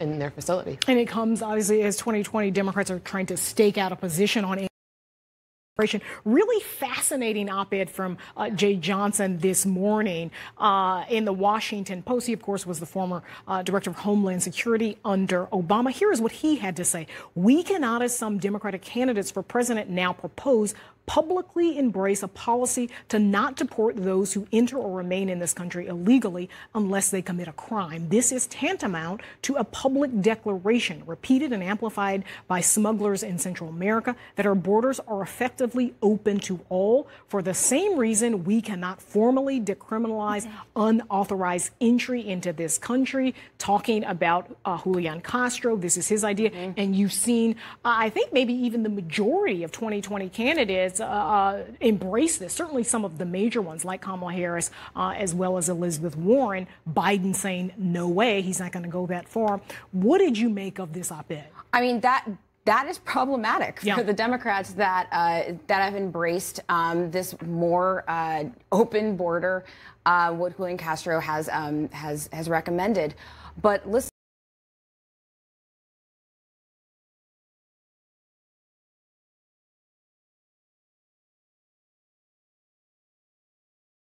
in their facility. And it comes, obviously, as 2020 Democrats are trying to stake out a position on immigration. Really fascinating op-ed from Jay Johnson this morning in the Washington Post. He, of course, was the former director of Homeland Security under Obama. Here is what he had to say. We cannot, as some Democratic candidates for president now propose, publicly embrace a policy to not deport those who enter or remain in this country illegally unless they commit a crime. This is tantamount to a public declaration, repeated and amplified by smugglers in Central America, that our borders are effectively open to all. For the same reason, we cannot formally decriminalize unauthorized entry into this country. Talking about Julian Castro, this is his idea. And you've seen, I think, maybe even the majority of 2020 candidates embrace this, certainly some of the major ones like Kamala Harris, as well as Elizabeth Warren. Biden saying no way, he's not going to go that far. What did you make of this op-ed? I mean, that is problematic for the Democrats that have embraced this more open border, what Julian Castro has recommended. But listen.